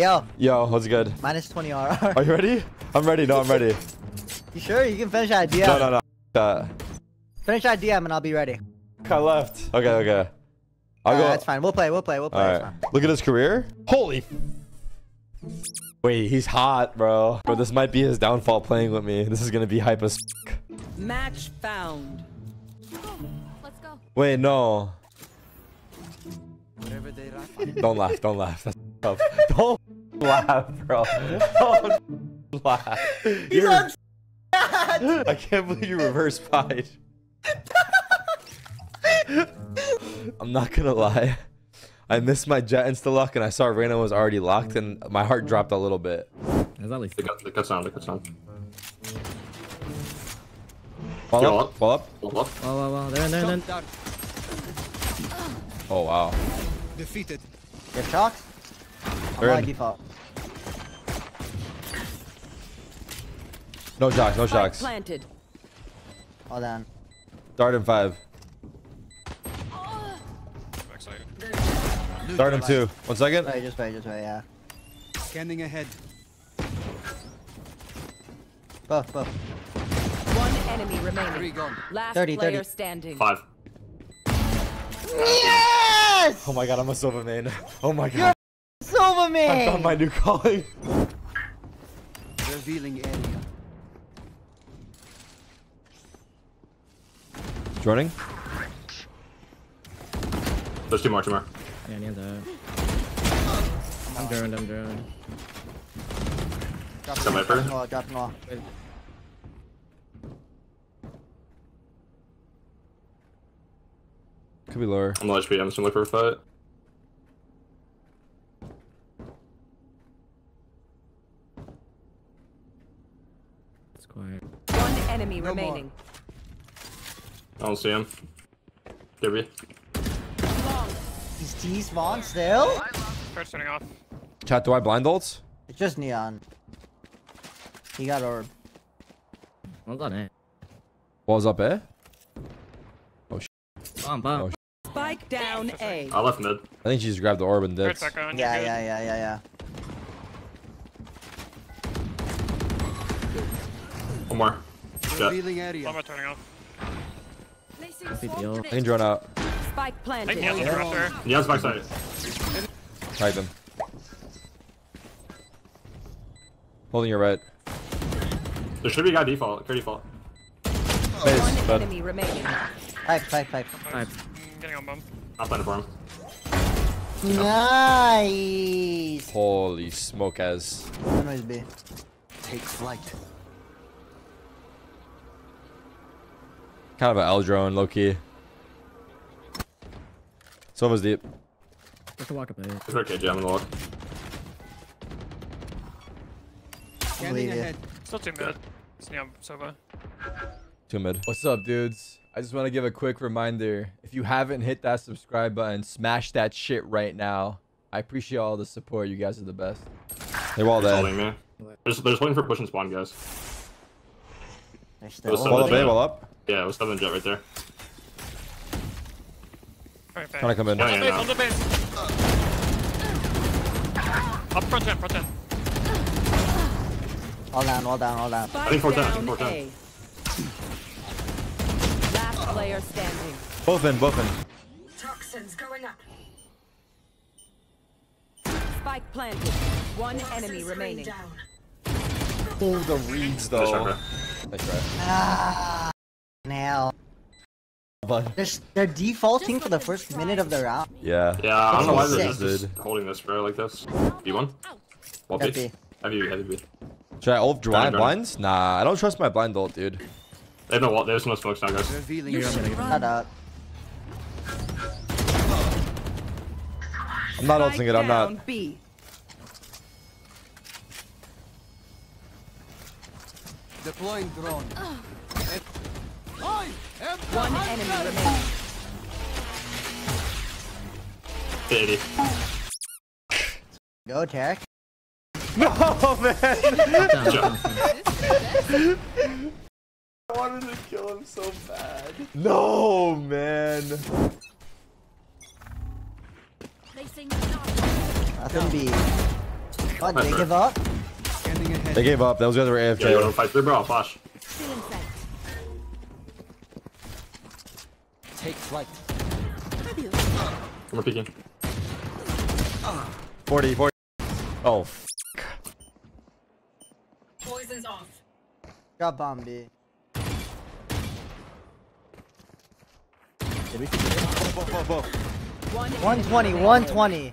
Yo. Yo, what's good? Minus 20 RR. Are you ready? I'm ready. No, I'm ready. You sure? You can finish IDM. No, no, no. Finish IDM and I'll be ready. I left. Okay, okay. I'll go. That's fine. We'll play. We'll play. We'll play. Right. Look at his career. Holy. Wait, he's hot, bro. Bro, this might be his downfall playing with me. This is gonna be hype as fuck. Match found. Let's go. Wait, no. Don't laugh. Don't laugh. That's tough. Don't laugh, bro. Don't laugh. He's on I can't believe you reverse pied. I'm not gonna lie. I missed my jet insta-lock and I saw Reyna was already locked and my heart dropped a little bit. Look up sound. Wall up. There. Oh, wow. Defeated. You have chalk? I'm by default. No shocks, no shocks. Planted. All down. Dart him 5. Dart him 2. 1 second. Wait, just wait, yeah. Scanning ahead. Buff. One enemy remaining. Last 30, player 30. Standing. 5. Yes! Oh my god, I'm a Silva main. Oh my god. You're Silva main! I found my new calling. Revealing area. He's running. There's two more. Yeah, I need that. I'm droned. Drop him all. Wait. Could be lower. I'm low HP. I'm just gonna look for a fight. It's quiet. One enemy remaining. More. I don't see him. Derby. He's T's Vaughn still? First turning off. Chat, do I blind ults? It's just Neon. He got orb. Well done, eh? Wall's up, eh? Oh, shit. Bomb. Spike down A. I left mid. I think she just grabbed the orb and dipped. Yeah. One more. One more turning off. I can drone out. Spike planted. Yeah, spike side. Hide them. Holding your right. There should be a guy default. Clear default. One enemy remaining. Pipe. Getting on bomb. I'll plan it for him. Nice. Holy smoke, as. Nice B. Take flight. Kind of an L drone, low key. Someone's deep. There's a walk up there. It's okay, Jam, I'm gonna walk. Standing ahead. Still too mid. Too mid. What's up, dudes? I just want to give a quick reminder. If you haven't hit that subscribe button, smash that shit right now. I appreciate all the support. You guys are the best. They're all there. They're just waiting for push and spawn, guys. Wall up. Yeah, it was seven jet right there. Right, trying to come in. Hold the base. Up front 10. All down. I think 410. Last player standing. Both in. Toxins going up. Spike planted. One enemy remaining. Down. Oh, the reeds though. Nice try. Now, they're defaulting for the first minute of the round. Yeah, I don't know why they're just holding this bro like this. B1? Wallbase? Heavy B. Should I ult blinds? Nah, I don't trust my blind ult, dude. They have no wall, there's no smokes now, guys. Shut up. I'm not ulting it, I'm not. B. Deploying drone. One enemy remaining. 30. Go, Tech. No, man. I wanted to kill him so bad. No, man. Nothing B. What, they give up? They gave up. Those guys were AFK. Yeah, you want to fight through, bro? I'll flash. Take flight. We're peeking. 40, 40. Oh, f***. Poison's off. Got bomb, B. Did we? Whoa, whoa, whoa, whoa. 120, 120.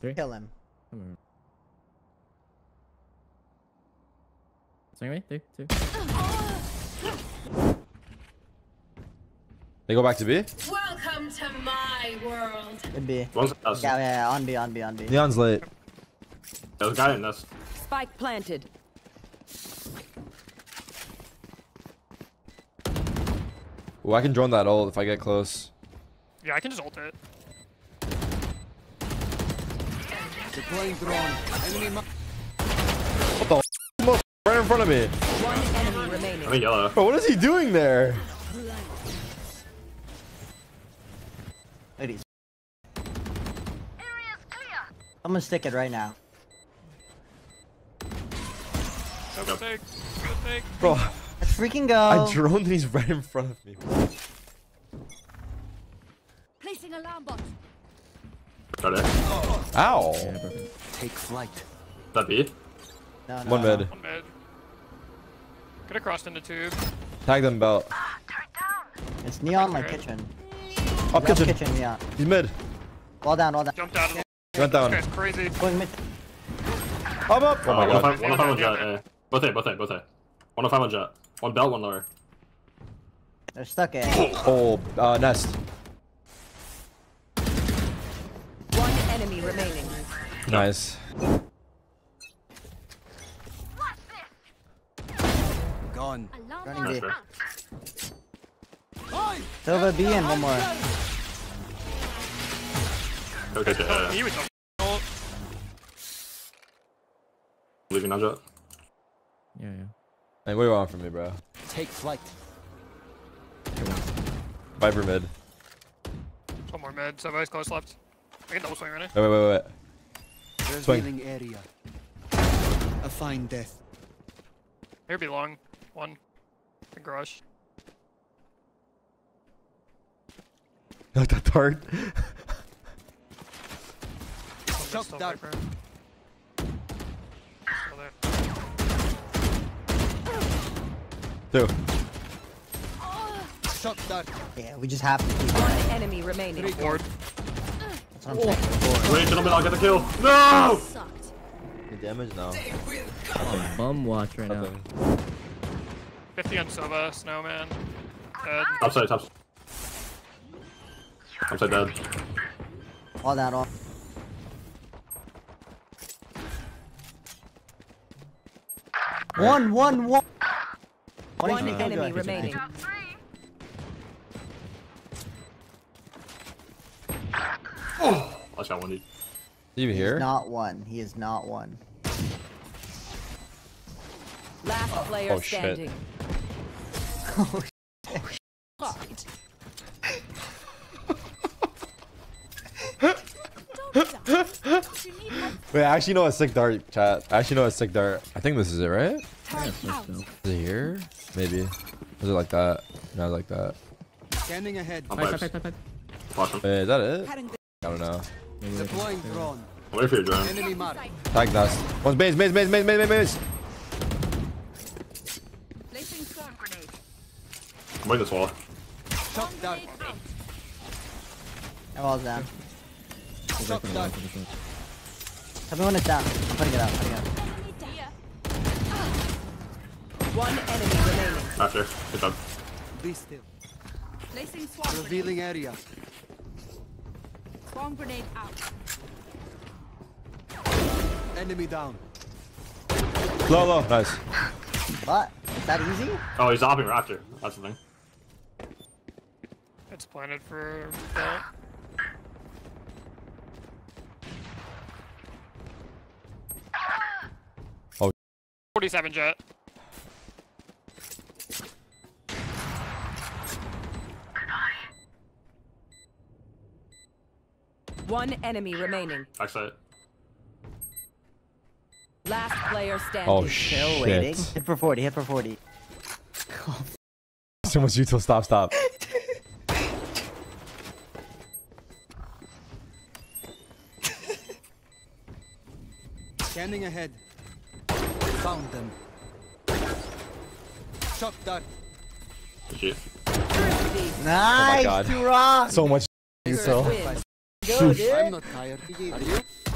Three? Kill him. Swing me, 3, 2. They go back to B? Welcome to my world. In B. Yeah, on B, on B, on B. Neon's late. There's a guy in this. Spike planted. Ooh, I can drone that ult if I get close. Yeah, I can just ult it. Deploying drone. What the f***? Right in front of me. One enemy remaining. I'm in yellow. Bro, what is he doing there? Ladies. Area's clear. I'm gonna stick it right now. Go. Bro, let's freaking go. I droned and he's right in front of me. Placing alarm box. Got it. Ow. Take flight. Is that B? No, no. One med. One med. Could have crossed into tube. Tag them belt. It's Neon my kitchen. Up kitchen. Kitchen, yeah. He's mid. All down, all down. Jumped out. Went down. This guy's crazy. Going mid. I'm up. Oh my god. 105 on jet. Both A, both A, both A. 105 on jet. One belt, one lower. They're stuck A. Oh, nest. One enemy remaining. Nice. Gone. Running B. Silver B and one more. Okay, he was a leaving on jet. Yeah, yeah. Hey, what do you want from me, bro? Take flight. Viper mid. One more mid. So ice close left. I can double swing right now. Wait. Swing. Area. A fine death. Here be long. One. The garage. Like that dart. Still there. Two. Yeah, we just have to keep one enemy remaining. That's what I'm saying. Wait, gentlemen, I'll get the kill. No! The damage now. Oh, bum watch right now. 50 on Silva, snowman. Dead. Upside, top. Upside dead. All that off. One. One enemy remaining. Oh, I shot one dude. You here? He's not one. He is not one. Last player standing. Oh shit. Oh shit. Wait, I actually know a sick dart, chat. I actually know a sick dart. I think this is it, right? Yeah, is it here? Maybe. Is it like that? No, like that. Standing ahead. Awesome. Wait, is that it? I don't know. Deploying drone. Wait for your drone. Enemy mark. Tag that. One's maze. I'm waiting this wall. That wall's down. Tell me when it's down. I'm putting it out. One enemy remaining. After. Good job. Be still. Placing swamp. Revealing area. Swamp grenade out. Enemy down. Low, low. Nice. What? Is that easy? Oh, he's hopping Raptor. That's the thing. It's planted for that. Oh. 47 jet. One enemy remaining. Excellent. Last player standing. Oh shit. Still waiting. Hit for 40, hit for 40. Oh, someone's util. Stop, stop. Standing ahead. Found them. Shot dart. Shit. Nice. Oh my god. So much util. Go, dude. I'm not tired. Are you?